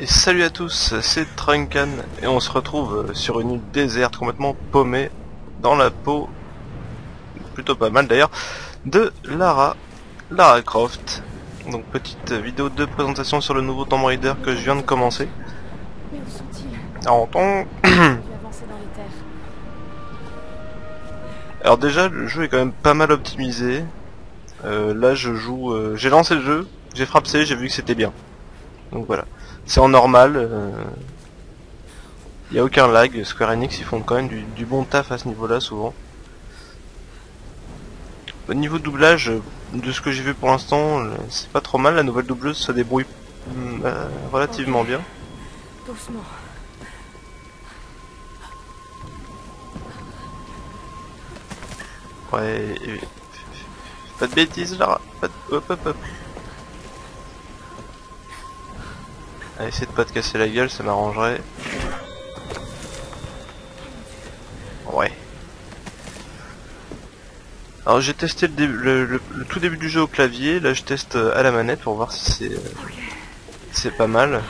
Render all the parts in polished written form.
Et salut à tous, c'est Trunkhan et on se retrouve sur une île déserte complètement paumée dans la peau, plutôt pas mal d'ailleurs, de Lara Croft. Donc petite vidéo de présentation sur le nouveau Tomb Raider que je viens de commencer. Mais où sont-ils? Alors, alors déjà le jeu est quand même pas mal optimisé. Là je joue, j'ai lancé le jeu, j'ai frappé, j'ai vu que c'était bien. Donc voilà, c'est en normal, il n'y a aucun lag. Square Enix ils font quand même du bon taf à ce niveau là souvent. Au niveau doublage, de ce que j'ai vu pour l'instant, c'est pas trop mal, la nouvelle doubleuse se débrouille relativement bien. Doucement. Ouais, pas de bêtises Lara, pas de... hop hop hop. Allez, essayer de pas te casser la gueule, ça m'arrangerait. Ouais. Alors j'ai testé le tout début du jeu au clavier, là je teste à la manette pour voir si c'est pas mal.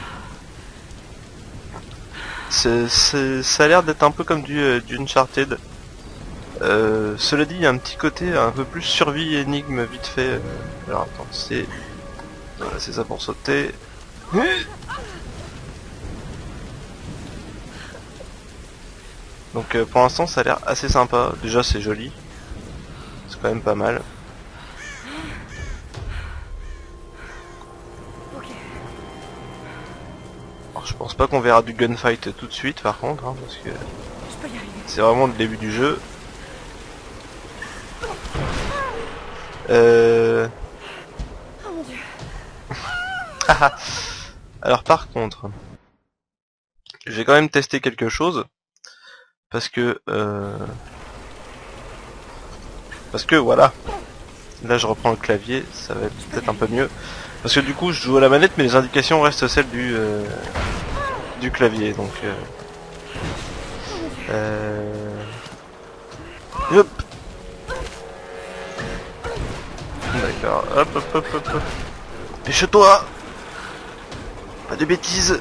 Ça a l'air d'être un peu comme du Uncharted. Cela dit, il y a un petit côté un peu plus survie énigme vite fait. Alors attends, c'est... Voilà, c'est ça pour sauter. Donc pour l'instant ça a l'air assez sympa, déjà c'est joli, c'est quand même pas mal. Alors je pense pas qu'on verra du gunfight tout de suite par contre, hein, parce que c'est vraiment le début du jeu. Alors par contre, j'ai quand même testé quelque chose. Parce que voilà, là je reprends le clavier, ça va être peut-être un peu mieux. Parce que du coup je joue à la manette mais les indications restent celles du clavier. Donc hop. D'accord, hop hop hop hop hop. Dépêche-toi. Pas de bêtises.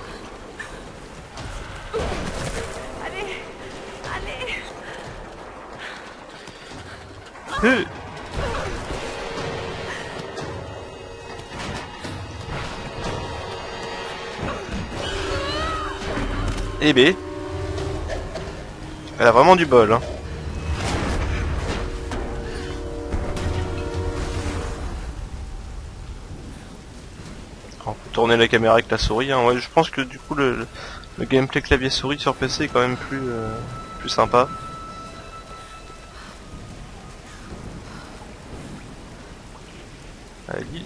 Eh ben, elle a vraiment du bol, hein. On peut tourner la caméra avec la souris, hein. Ouais, je pense que du coup le gameplay clavier souris sur PC est quand même plus sympa.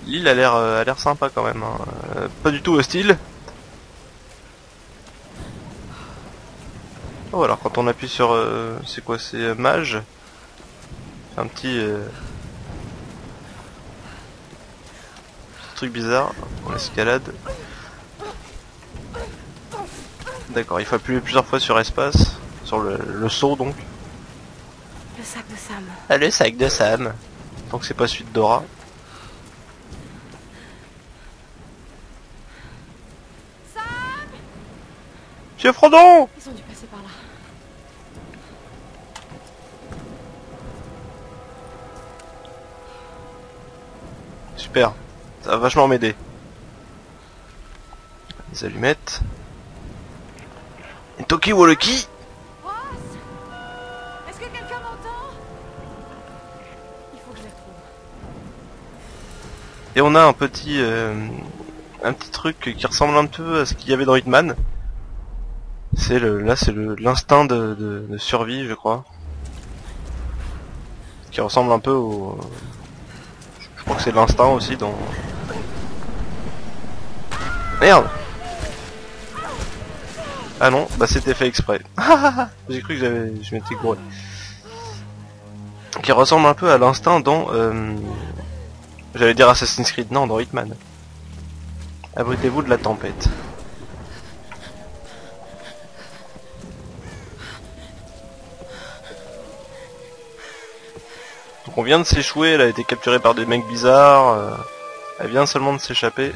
L'île a l'air sympa quand même, hein. Pas du tout hostile. Oh, alors quand on appuie sur c'est quoi, c'est mage, un petit truc bizarre, on escalade. D'accord, il faut appuyer plusieurs fois sur espace, sur le saut donc. Le sac de Sam. Ah, le sac de Sam. Tant que c'est pas suite Dora. Monsieur Frodon! Ils ont dû passer par là. Super, ça va vachement m'aider. Les allumettes. Et Toki Woloki! Ross! Est-ce que quelqu'un m'entend? Il faut que je les retrouve. Et on a un petit truc qui ressemble un peu à ce qu'il y avait dans Hitman. C'est l'instinct de survie, je crois, qui ressemble un peu au... Je crois que c'est l'instinct aussi dans... Merde. Ah non, bah c'était fait exprès. J'ai cru que je m'étais gouré. Qui ressemble un peu à l'instinct dans... J'allais dire Assassin's Creed, non, dans Hitman. Abritez-vous de la tempête. On vient de s'échouer, elle a été capturée par des mecs bizarres, elle vient seulement de s'échapper.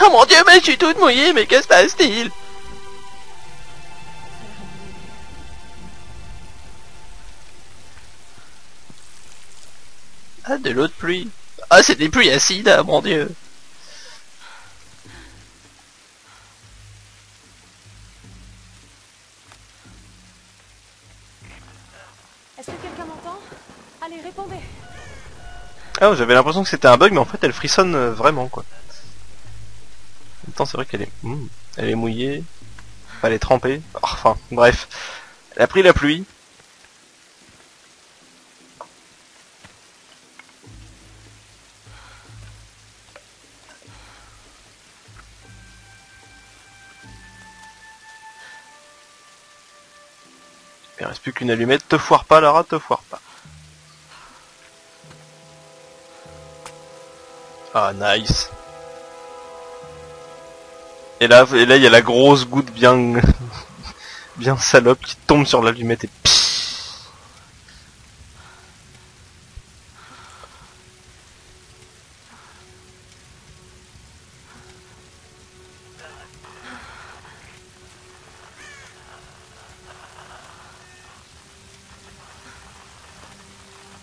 Oh mon dieu, mais je suis toute mouillée, mais que se passe-t-il? Ah, de l'eau de pluie. Ah, c'est des pluies acides, ah, mon dieu. Est-ce que quelqu'un m'entend? Allez, répondez. Ah, j'avais l'impression que c'était un bug, mais en fait, elle frissonne vraiment, quoi. En même temps, c'est vrai qu'elle est... elle est mouillée. Elle est trempée. Enfin, bref. Elle a pris la pluie. Il reste plus qu'une allumette, te foire pas Lara, te foire pas. Ah nice. Et là il y a la grosse goutte bien bien salope qui tombe sur l'allumette et pfff.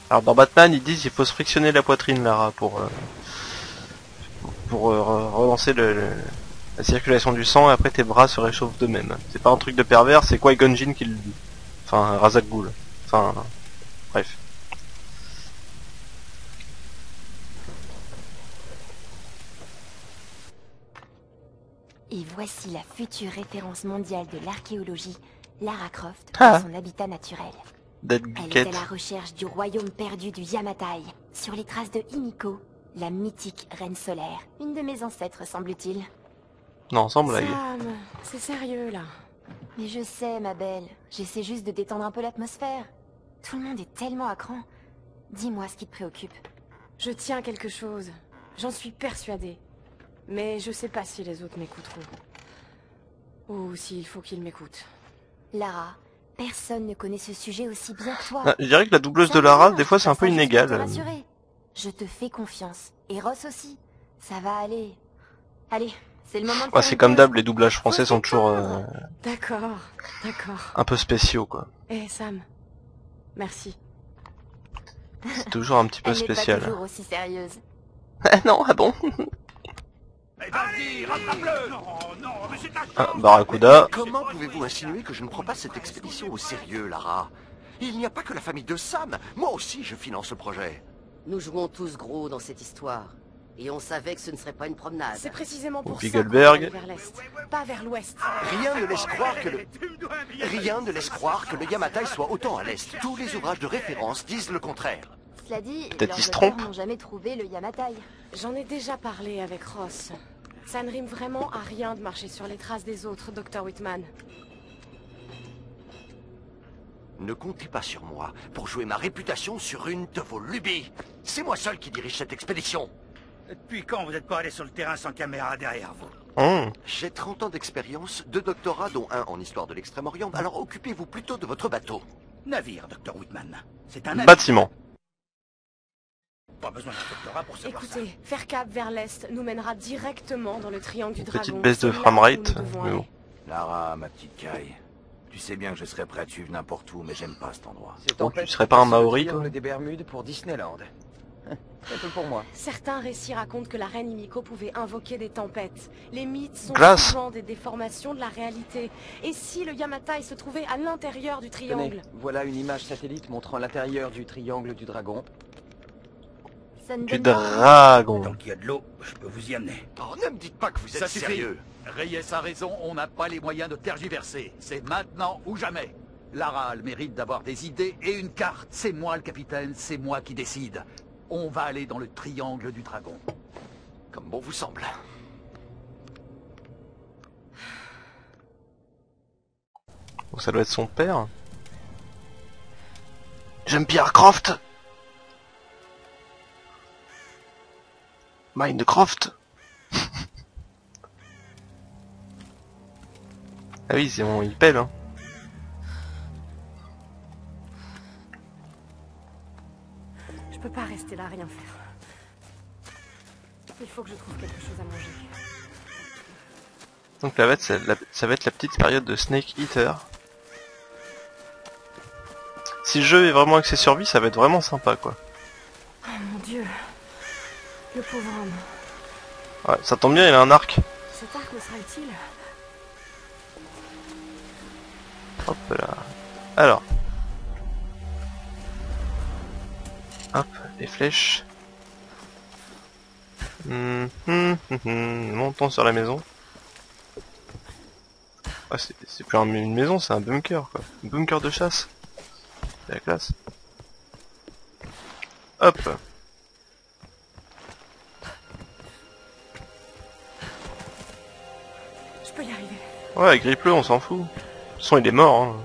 Alors dans Batman ils disent il faut se frictionner la poitrine Lara pour relancer la circulation du sang et après tes bras se réchauffent d'eux-mêmes. C'est pas un truc de pervers, c'est Qui-Gon-Jin qui le dit. Enfin, Razak Ghoul. Enfin, bref. Et voici la future référence mondiale de l'archéologie, Lara Croft, dans son habitat naturel. Elle est à la recherche du royaume perdu du Yamatai, sur les traces de Himiko. La mythique reine solaire, une de mes ancêtres, semble-t-il. Non, semble c'est sérieux, là. Mais je sais, ma belle. J'essaie juste de détendre un peu l'atmosphère. Tout le monde est tellement à cran. Dis-moi ce qui te préoccupe. Je tiens quelque chose. J'en suis persuadée. Mais je sais pas si les autres m'écouteront. Ou s'il faut qu'ils m'écoutent. Lara, personne ne connaît ce sujet aussi bien que toi. Ah, je dirais que la doubleuse de Lara, des fois, c'est un peu inégale. Je te fais confiance. Et Ross aussi. Ça va aller. Allez, c'est le moment de... Ouais, c'est comme d'hab, les doublages français sont toujours... D'accord, d'accord. Un peu spéciaux, quoi. Eh, Sam. Merci. C'est toujours un petit peu spécial. Elle n'est pas toujours aussi sérieuse. Ah non, ah bon. Allez, rattrape-le. Non, mais c'est ta... Ah, Barracuda. Comment pouvez-vous insinuer que je ne prends pas cette expédition au sérieux, Lara? Il n'y a pas que la famille de Sam. Moi aussi, je finance le projet. Nous jouons tous gros dans cette histoire, et on savait que ce ne serait pas une promenade. C'est précisément pour ça qu'on allait vers l'est, pas vers l'ouest. Rien ne laisse croire que le Yamatai soit autant à l'est. Tous les ouvrages de référence disent le contraire. Cela dit, peut-être ils se trompent. N'ont jamais trouvé le Yamatai. J'en ai déjà parlé avec Ross. Ça ne rime vraiment à rien de marcher sur les traces des autres, Dr. Whitman. Ne comptez pas sur moi pour jouer ma réputation sur une de vos lubies. C'est moi seul qui dirige cette expédition. Depuis quand vous n'êtes pas allé sur le terrain sans caméra derrière vous? J'ai 30 ans d'expérience, 2 doctorats dont un en histoire de l'Extrême-Orient, alors occupez-vous plutôt de votre bateau. Navire, Dr. Whitman. C'est un navire. Bâtiment. Pas besoin d'un doctorat pour savoir ça. Écoutez, faire cap vers l'est nous mènera directement dans le triangle du dragon. Petite baisse de framerate. Lara, ma petite Kai. Tu sais bien que je serais prêt à suivre n'importe où, mais j'aime pas cet endroit. Donc tu serais pas un Maori, toi? Des Bermudes pour Disneyland. Un peu pour moi. Certains récits racontent que la reine Himiko pouvait invoquer des tempêtes. Les mythes sont souvent des déformations de la réalité. Et si le Yamatai se trouvait à l'intérieur du triangle? Voilà une image satellite montrant l'intérieur du triangle du dragon. Du dragon. Tant qu'il y a de l'eau, je peux vous y amener. Oh, ne me dites pas que vous êtes sérieux. Reyes a raison, on n'a pas les moyens de tergiverser. C'est maintenant ou jamais. Lara a le mérite d'avoir des idées et une carte. C'est moi le capitaine, c'est moi qui décide. On va aller dans le triangle du dragon. Comme bon vous semble. Oh, ça doit être son père. J'aime Pierre Croft. Minecraft. Ah oui, c'est bon, il pèle, hein. Je peux pas rester là à rien faire. Il faut que je trouve quelque chose à manger. Donc là, ça va être la petite période de Snake Eater. Si le jeu est vraiment axé survie, ça va être vraiment sympa, quoi. Oh mon dieu, le pauvre homme. Ouais, ça tombe bien, il a un arc. Cet arc me sera-t-il ? Hop là. Alors. Hop, les flèches. Montons sur la maison. Ah, c'est plus une maison, c'est un bunker, quoi. Un bunker de chasse. C'est la classe. Hop. Je peux y arriver. Ouais, grippe-le, on s'en fout. De toute façon, il est mort, hein.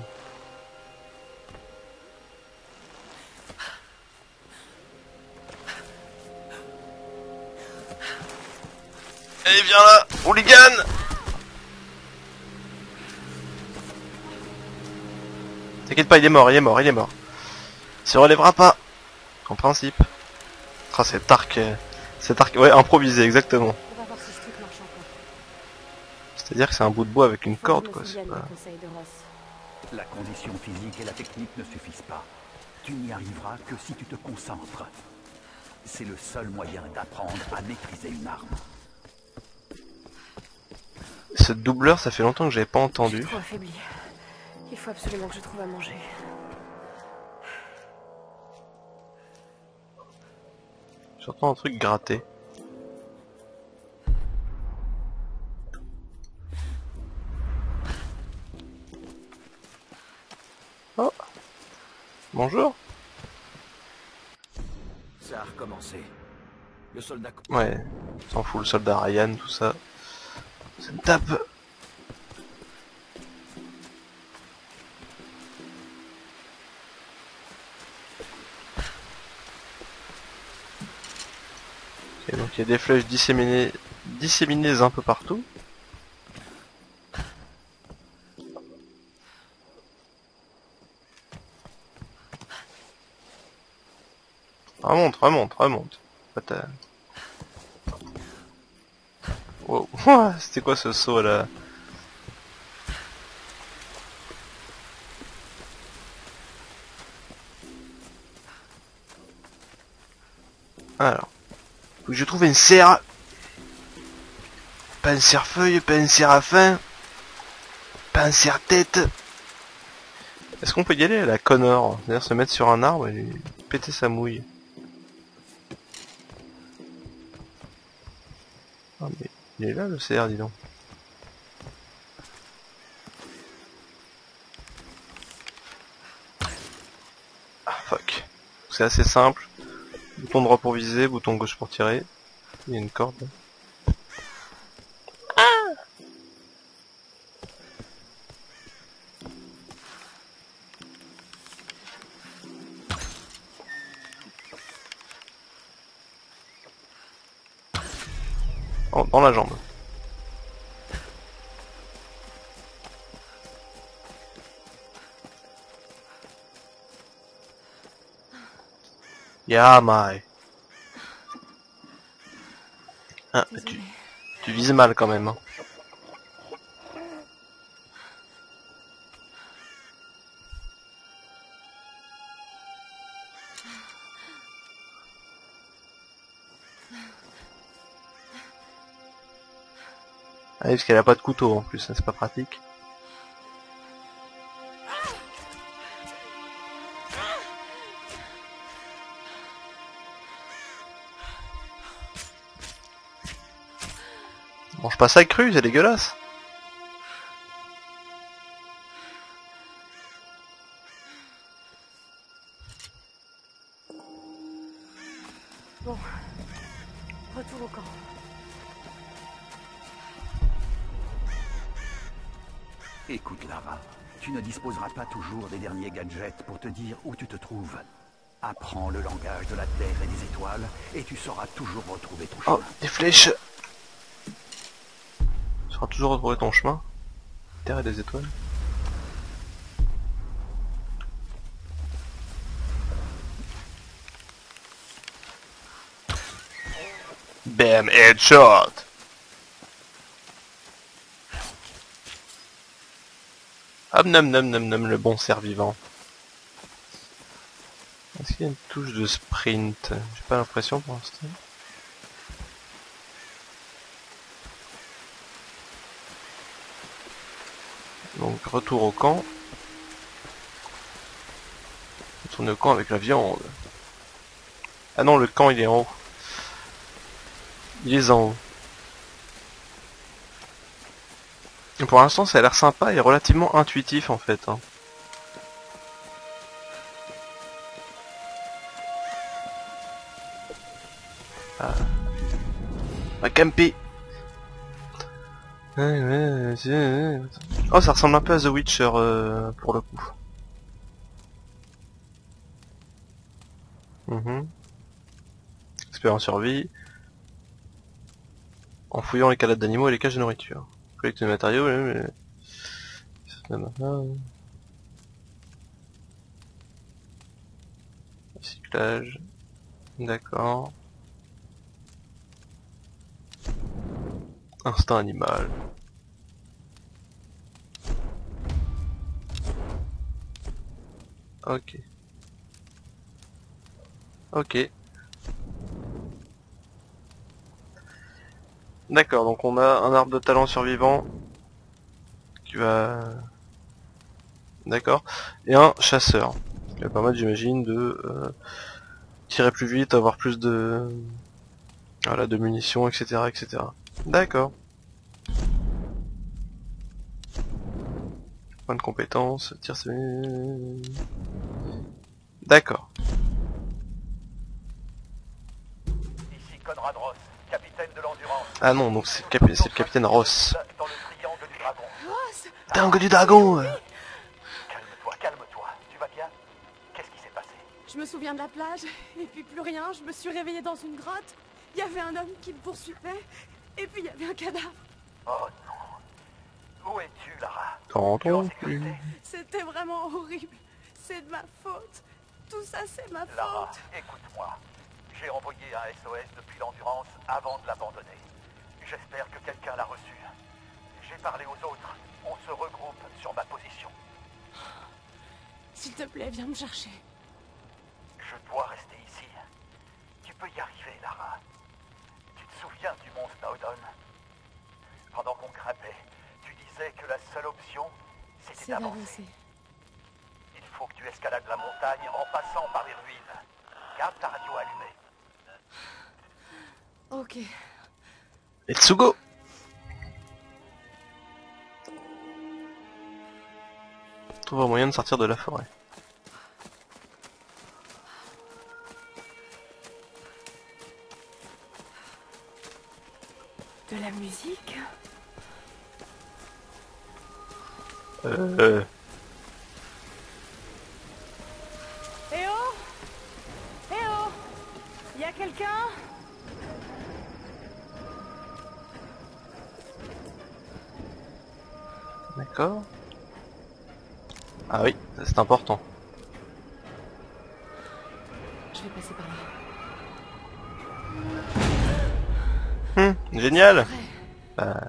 Allez, viens là, hooligan. T'inquiète pas, il est mort, il est mort, il est mort. Il se relèvera pas, en principe. Ah, cet arc, ouais, improvisé, exactement. C'est-à-dire que c'est un bout de bois avec une corde, quoi. Pas... La condition physique et la technique ne suffisent pas. Tu n'y arriveras que si tu te concentres. C'est le seul moyen d'apprendre à maîtriser une arme. Ce doubleur, ça fait longtemps que j'avais pas entendu. Je suis trop affaibli. Il faut absolument que je trouve à manger. J'entends un truc gratter. Oh. Bonjour. Ça a recommencé. Le soldat... Ouais, s'en fout, le soldat Ryan, tout ça. Ça me tape. Et donc il y a des flèches disséminées un peu partout. Remonte, remonte, remonte. Wow. C'était quoi ce saut là? Alors. Faut que je trouve une serre. Pas une serre-feuille, pas une serre à faim. Pas une serre-tête. Est-ce qu'on peut y aller à la Connor? C'est-à-dire se mettre sur un arbre et péter sa mouille. Ah mais il est là le CR, dis donc. Ah fuck. C'est assez simple. Bouton droit pour viser, bouton gauche pour tirer. Il y a une corde. Ah. Oh, dans la jambe. Yamatai. Ah, tu vises mal quand même. Hein. Ah oui, parce qu'elle a pas de couteau en plus, hein, c'est pas pratique. Mange pas ça cru, c'est dégueulasse. Bon, retour au camp. Écoute Lara, tu ne disposeras pas toujours des derniers gadgets pour te dire où tu te trouves. Apprends le langage de la terre et des étoiles et tu sauras toujours retrouver ton chemin. Oh, des flèches. Toujours retrouver ton chemin. Terre et des étoiles. Bam, headshot. Omnom nom nom nom, le bon cerf vivant. Est-ce qu'il y a une touche de sprint? J'ai pas l'impression pour l'instant. Donc retour au camp. Retourne au camp avec la viande. Ah non, le camp il est en haut. Il est en haut. Et pour l'instant ça a l'air sympa et relativement intuitif en fait. Hein. Ah. À camper. Oh, ça ressemble un peu à The Witcher pour le coup. Expérience survie. En fouillant les cadavres d'animaux et les cages de nourriture. Collecte de matériaux, Recyclage. D'accord. Instinct animal. Ok. Ok. D'accord, donc on a un arbre de talent survivant qui va... D'accord. Et un chasseur. Il va permettre, j'imagine, de tirer plus vite, avoir plus de... Voilà, de munitions, etc. etc. D'accord. Point de compétence, tir... D'accord. Ici Conrad Ross, capitaine de l'Endurance. Ah non, donc c'est le capitaine Ross. Dans le triangle du dragon. Ross. Triangle du dragon. Calme-toi, calme-toi. Tu vas bien? Qu'est-ce qui s'est passé? Je me souviens de la plage, et puis plus rien. Je me suis réveillée dans une grotte. Il y avait un homme qui me poursuivait, et puis il y avait un cadavre. Oh non. Où es-tu, Lara? T'entends? C'était vraiment horrible. C'est de ma faute. Tout ça, c'est ma faute. Lara, écoute-moi. J'ai envoyé un SOS depuis l'Endurance avant de l'abandonner. J'espère que quelqu'un l'a reçu. J'ai parlé aux autres. On se regroupe sur ma position. S'il te plaît, viens me chercher. Je dois rester ici. Tu peux y arriver, Lara. Tu te souviens du mont Nahodon? Pendant qu'on grimpait, tu disais que la seule option, c'était d'avancer. Faut que tu escalades la montagne en passant par les ruines. Garde ta radio allumée. Ok. Let's go. Trouve un moyen de sortir de la forêt. De la musique. Quelqu'un? D'accord. Ah oui, c'est important. Je vais passer par là. Génial. Bah...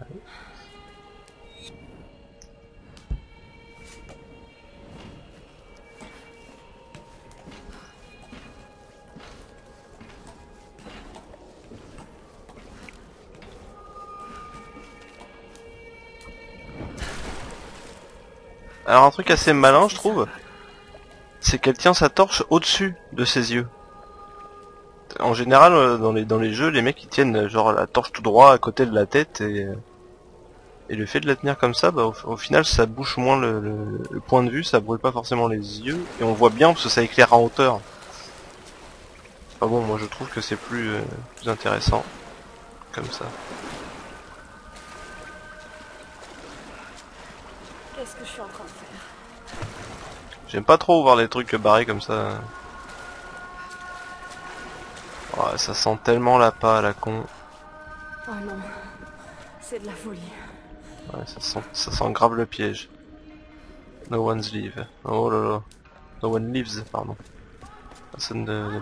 Alors un truc assez malin je trouve, c'est qu'elle tient sa torche au-dessus de ses yeux. En général dans les jeux, les mecs ils tiennent genre la torche tout droit à côté de la tête et le fait de la tenir comme ça, bah, au final ça bouche moins le point de vue, ça brûle pas forcément les yeux et on voit bien parce que ça éclaire en hauteur. Enfin bon, moi je trouve que c'est plus intéressant comme ça. Qu'est-ce que je suis en train de faire? J'aime pas trop voir les trucs barrés comme ça. Oh, ça sent tellement la paille à la con. Oh non, c'est de la folie. Ouais, ça sent grave le piège. No one's leave. Oh là là. No one leaves, pardon. Personne de...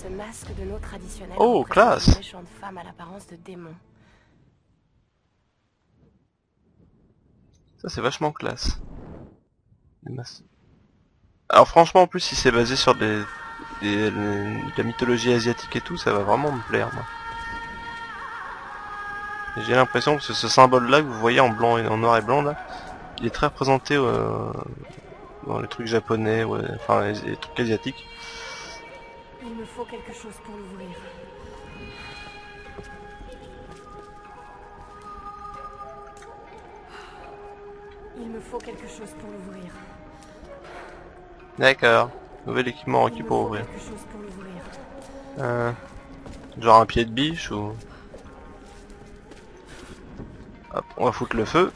Ce masque de l'eau traditionnelle. Oh, classe. Une méchante femme à l'apparence de démon. Ça c'est vachement classe. Alors franchement en plus si c'est basé sur de la mythologie asiatique et tout, ça va vraiment me plaire moi. J'ai l'impression que ce symbole là que vous voyez en blanc et en noir et blanc là, il est très représenté dans les trucs japonais, ouais, enfin les trucs asiatiques. Il me faut quelque chose pour l'ouvrir. Il me faut quelque chose pour l'ouvrir. D'accord. Nouvel équipement requis pour ouvrir. Genre un pied de biche ou... Hop, on va foutre le feu.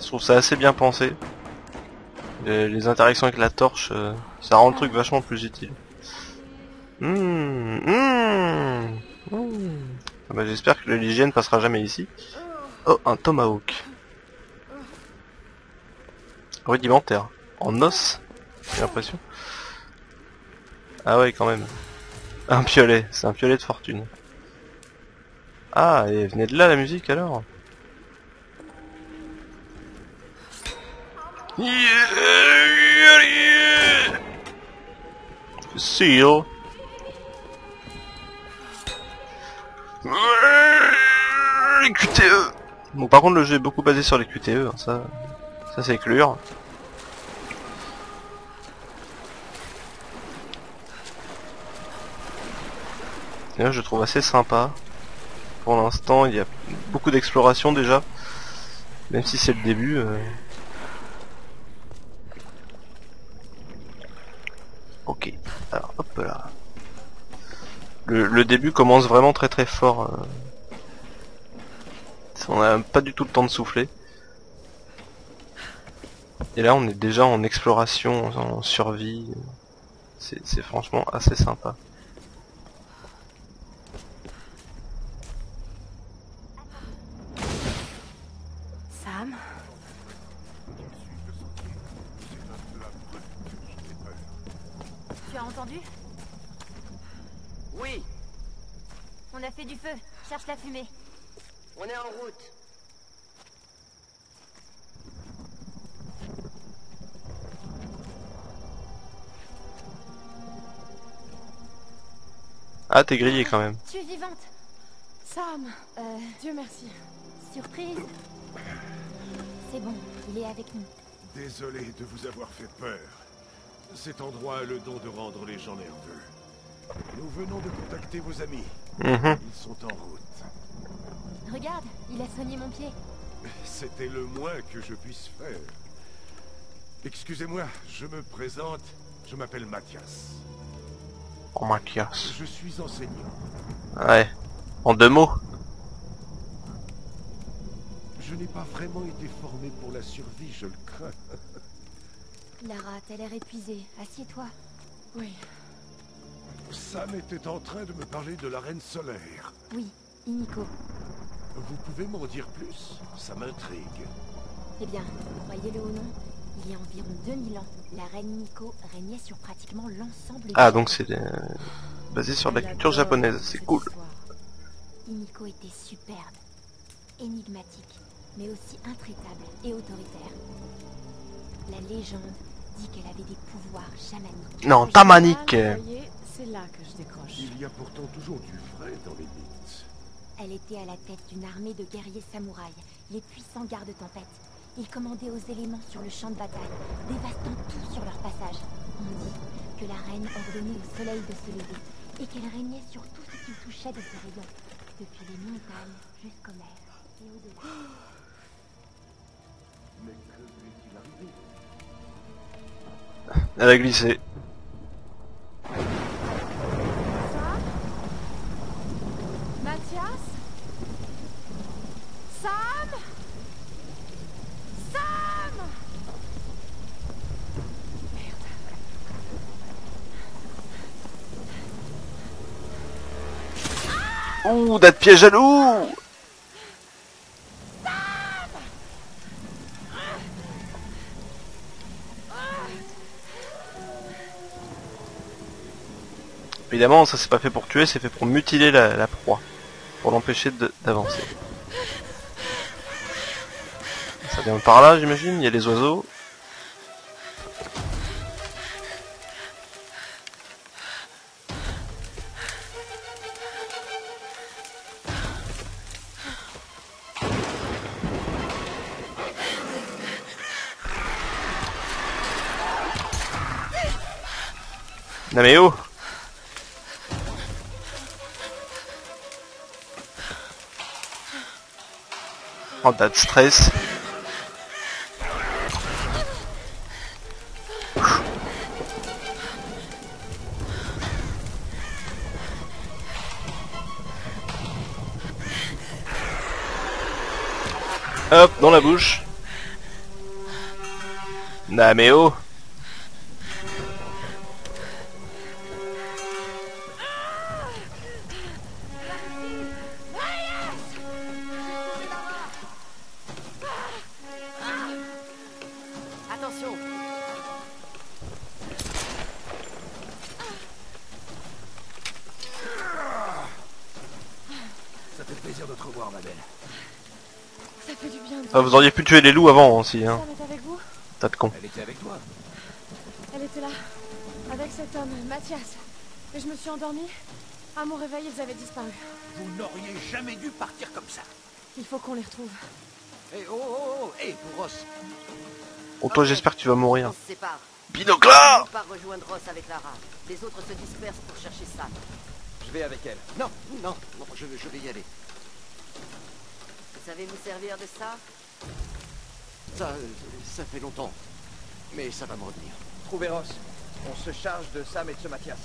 Je trouve ça assez bien pensé. Les interactions avec la torche, ça rend le truc vachement plus utile. Ah bah, j'espère que l'hygiène passera jamais ici. Oh, un tomahawk. Rudimentaire. En os, j'ai l'impression. Ah ouais, quand même. Un piolet, c'est un piolet de fortune. Ah, et venez de là la musique alors. Seal. Les QTE. Bon par contre le jeu est beaucoup basé sur les QTE, hein, ça c'est clair. Et là, je trouve assez sympa. Pour l'instant il y a beaucoup d'exploration déjà. Même si c'est le début. Ok, alors hop là. Le début commence vraiment très fort. On n'a pas du tout le temps de souffler. Et là on est déjà en exploration, en survie. C'est franchement assez sympa. Cherche la fumée. On est en route. Ah, t'es grillé quand même. Tu es vivante. Sam, Dieu merci. Surprise. C'est bon, il est avec nous. Désolé de vous avoir fait peur. Cet endroit a le don de rendre les gens nerveux. Nous venons de contacter vos amis. Ils sont en route. Regarde, il a soigné mon pied. C'était le moins que je puisse faire. Excusez-moi, je me présente. Je m'appelle Mathias. Oh, Mathias. Je suis enseignant. Ouais. En deux mots. Je n'ai pas vraiment été formé pour la survie, je le crains. Lara, t'as l'air épuisée. Assieds-toi. Oui. Sam était en train de me parler de la Reine Solaire. Oui, Iniko. Vous pouvez m'en dire plus? Ça m'intrigue. Eh bien, croyez-le ou non, il y a environ 2000 ans, la Reine Iniko régnait sur pratiquement l'ensemble... Ah, donc c'est basé sur la culture japonaise, c'est cool. Iniko était superbe, énigmatique, mais aussi intraitable et autoritaire. La légende dit qu'elle avait des pouvoirs chamaniques. Non, tamanique. C'est là que je décroche. Il y a pourtant toujours du vrai dans les mythes. Elle était à la tête d'une armée de guerriers samouraïs, les puissants gardes-tempêtes. Ils commandaient aux éléments sur le champ de bataille, dévastant tout sur leur passage. On dit que la reine ordonnait au soleil de se lever et qu'elle régnait sur tout ce qui touchait de ses rayons, depuis les montagnes jusqu'aux mers et au-delà. Mais que lui-il arrivé ? Elle a glissé. Mathias ? Sam ? Sam ? Merde. Ah ! Ouh, date piège à loup ! Évidemment, ça c'est pas fait pour tuer, c'est fait pour mutiler la proie, pour l'empêcher d'avancer. Ça vient par là, j'imagine, il y a les oiseaux. Non mais oh! Oh, that stress! Hop, dans la bouche! Non mais oh! Ah, vous auriez pu tuer les loups avant aussi, hein. T'as de con. Elle était avec toi. Elle était là, avec cet homme, Mathias. Et je me suis endormie. À mon réveil, ils avaient disparu. Vous n'auriez jamais dû partir comme ça. Il faut qu'on les retrouve. Hey, oh, oh, oh, hey, Ross. Bon, toi, j'espère que tu vas mourir. Binocle. On va rejoindre Ross avec Lara. Les autres se dispersent pour chercher ça. Je vais avec elle. Non, non, non, je vais y aller. Vous savez vous servir de ça? Ça fait longtemps, mais ça va me revenir. Trouvez Ross, on se charge de Sam et de ce Mathias.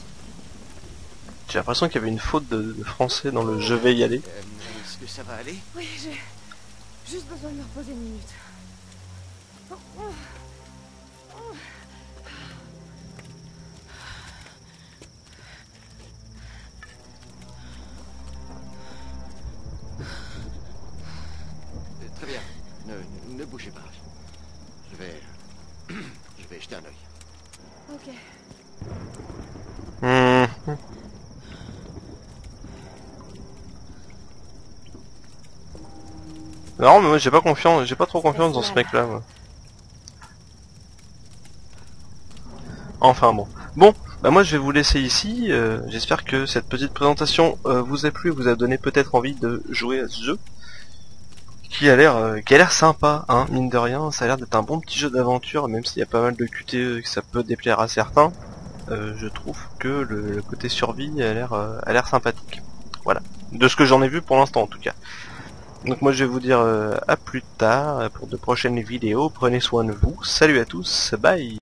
J'ai l'impression qu'il y avait une faute de français dans le je vais y aller. Est-ce que ça va aller? Oui, j'ai juste besoin de me reposer une minute. Très bien, ne bougez pas. Je vais jeter un œil. Ok. Mmh. Non, mais moi j'ai pas confiance, j'ai pas trop confiance dans ce mec là. Moi. Enfin bon. Bon, bah moi je vais vous laisser ici. J'espère que cette petite présentation vous a plu, vous a donné peut-être envie de jouer à ce jeu. Qui a l'air sympa, hein, mine de rien, ça a l'air d'être un bon petit jeu d'aventure, même s'il y a pas mal de QTE que ça peut déplaire à certains, je trouve que le côté survie a l'air sympathique. Voilà, de ce que j'en ai vu pour l'instant en tout cas. Donc moi je vais vous dire à plus tard pour de prochaines vidéos, prenez soin de vous, salut à tous, bye.